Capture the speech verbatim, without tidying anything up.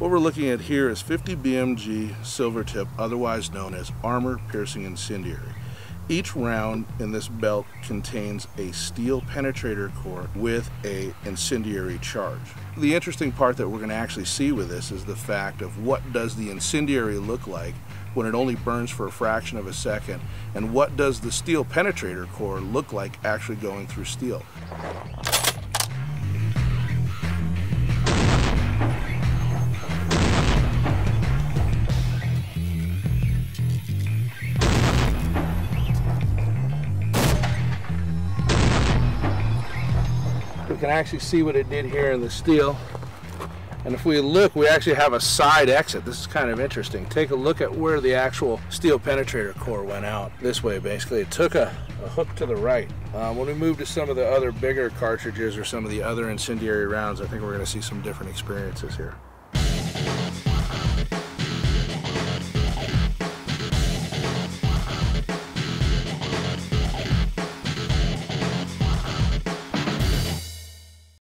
What we're looking at here is fifty B M G Silvertip, otherwise known as Armor Piercing Incendiary. Each round in this belt contains a steel penetrator core with an incendiary charge. The interesting part that we're going to actually see with this is the fact of what does the incendiary look like when it only burns for a fraction of a second, and what does the steel penetrator core look like actually going through steel. We can actually see what it did here in the steel, and if we look, we actually have a side exit. This is kind of interesting. Take a look at where the actual steel penetrator core went out this way. Basically it took a, a hook to the right. Um, when we move to some of the other bigger cartridges or some of the other incendiary rounds, I think we're going to see some different experiences here.